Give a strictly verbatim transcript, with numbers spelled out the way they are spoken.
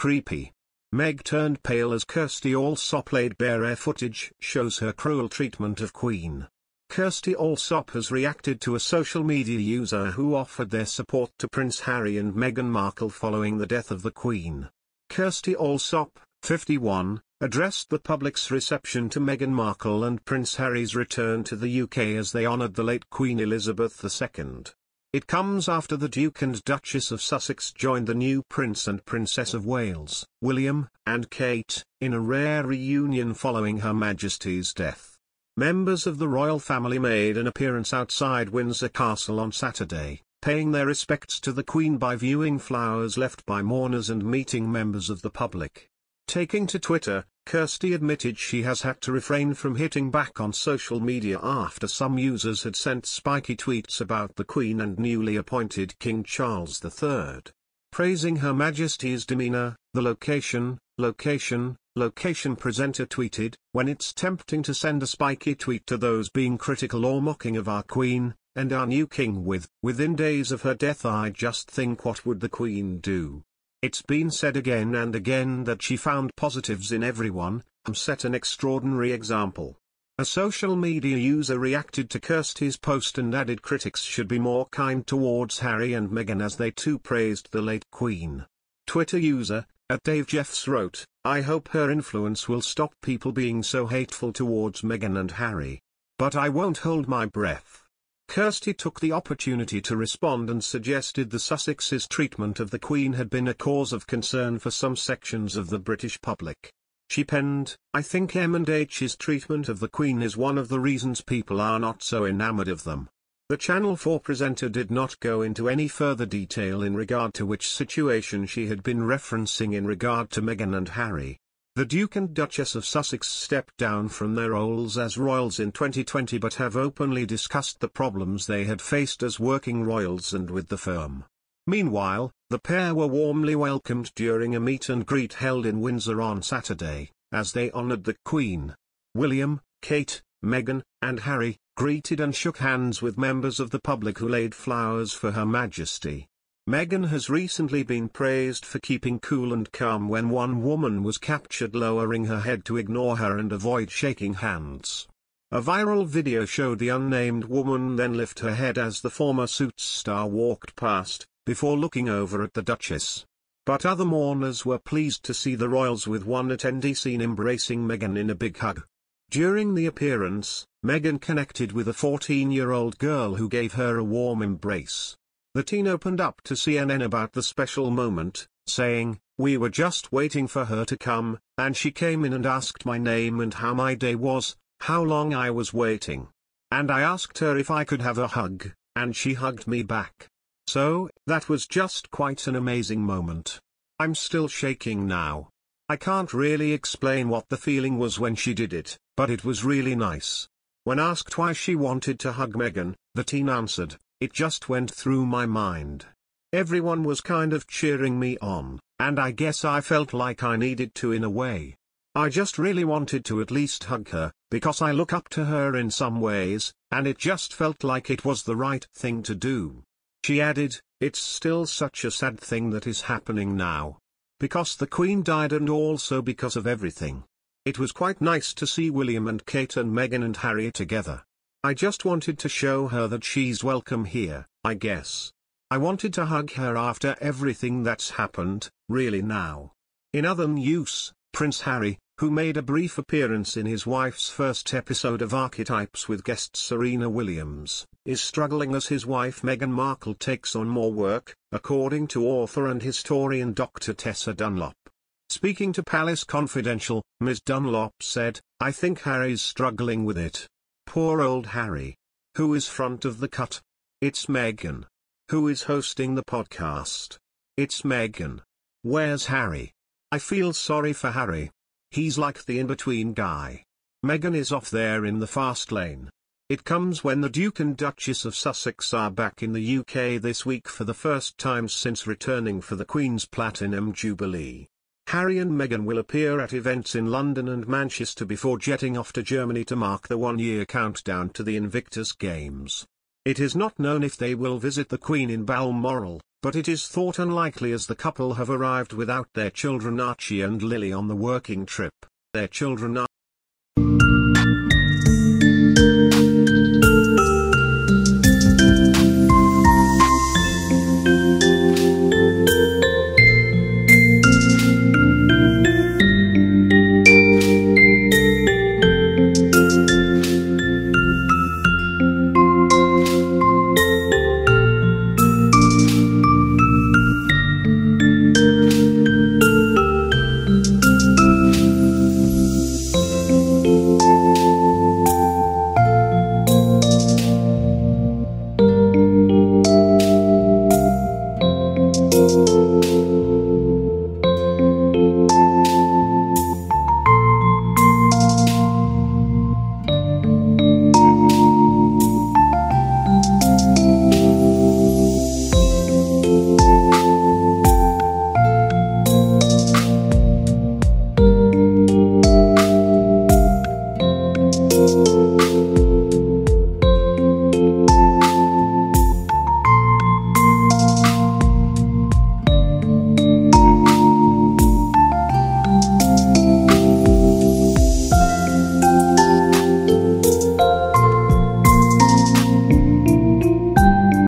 creepy. Meg turned pale as Kirstie Allsopp laid bare air footage shows her cruel treatment of Queen. Kirstie Allsopp has reacted to a social media user who offered their support to Prince Harry and Meghan Markle following the death of the Queen. Kirstie Allsopp, fifty-one, addressed the public's reception to Meghan Markle and Prince Harry's return to the U K as they honoured the late Queen Elizabeth the Second. It comes after the Duke and Duchess of Sussex joined the new Prince and Princess of Wales, William, and Kate, in a rare reunion following Her Majesty's death. Members of the royal family made an appearance outside Windsor Castle on Saturday, paying their respects to the Queen by viewing flowers left by mourners and meeting members of the public. Taking to Twitter, Kirstie admitted she has had to refrain from hitting back on social media after some users had sent spiky tweets about the Queen and newly appointed King Charles the Third. Praising Her Majesty's demeanour, the Location, Location, Location presenter tweeted, "When it's tempting to send a spiky tweet to those being critical or mocking of our Queen, and our new King with, within days of her death I just think what would the Queen do? It's been said again and again that she found positives in everyone, and set an extraordinary example." A social media user reacted to Kirstie's post and added critics should be more kind towards Harry and Meghan as they too praised the late Queen. Twitter user, at Dave Jeffs wrote, "I hope her influence will stop people being so hateful towards Meghan and Harry. But I won't hold my breath." Kirstie took the opportunity to respond and suggested the Sussexes' treatment of the Queen had been a cause of concern for some sections of the British public. She penned, "I think M and H's treatment of the Queen is one of the reasons people are not so enamoured of them." The Channel four presenter did not go into any further detail in regard to which situation she had been referencing in regard to Meghan and Harry. The Duke and Duchess of Sussex stepped down from their roles as royals in twenty twenty but have openly discussed the problems they had faced as working royals and with the firm. Meanwhile, the pair were warmly welcomed during a meet and greet held in Windsor on Saturday, as they honoured the Queen. William, Kate, Meghan, and Harry greeted and shook hands with members of the public who laid flowers for Her Majesty. Meghan has recently been praised for keeping cool and calm when one woman was captured lowering her head to ignore her and avoid shaking hands. A viral video showed the unnamed woman then lift her head as the former Suits star walked past, before looking over at the Duchess. But other mourners were pleased to see the royals with one attendee seen embracing Meghan in a big hug. During the appearance, Meghan connected with a fourteen-year-old girl who gave her a warm embrace. The teen opened up to C N N about the special moment, saying, "We were just waiting for her to come, and she came in and asked my name and how my day was, how long I was waiting. And I asked her if I could have a hug, and she hugged me back. So, that was just quite an amazing moment. I'm still shaking now. I can't really explain what the feeling was when she did it, but it was really nice." When asked why she wanted to hug Meghan, the teen answered, "It just went through my mind. Everyone was kind of cheering me on, and I guess I felt like I needed to in a way. I just really wanted to at least hug her, because I look up to her in some ways, and it just felt like it was the right thing to do." She added, "It's still such a sad thing that is happening now. Because the Queen died and also because of everything. It was quite nice to see William and Kate and Meghan and Harry together. I just wanted to show her that she's welcome here, I guess. I wanted to hug her after everything that's happened, really now." In other news, Prince Harry, who made a brief appearance in his wife's first episode of Archetypes with guest Serena Williams, is struggling as his wife Meghan Markle takes on more work, according to author and historian Doctor Tessa Dunlop. Speaking to Palace Confidential, Miz Dunlop said, "I think Harry's struggling with it. Poor old Harry. Who is front of the cut? It's Meghan. Who is hosting the podcast? It's Meghan. Where's Harry? I feel sorry for Harry. He's like the in-between guy. Meghan is off there in the fast lane." It comes when the Duke and Duchess of Sussex are back in the U K this week for the first time since returning for the Queen's Platinum Jubilee. Harry and Meghan will appear at events in London and Manchester before jetting off to Germany to mark the one-year countdown to the Invictus Games. It is not known if they will visit the Queen in Balmoral, but it is thought unlikely as the couple have arrived without their children Archie and Lily on the working trip. Their children are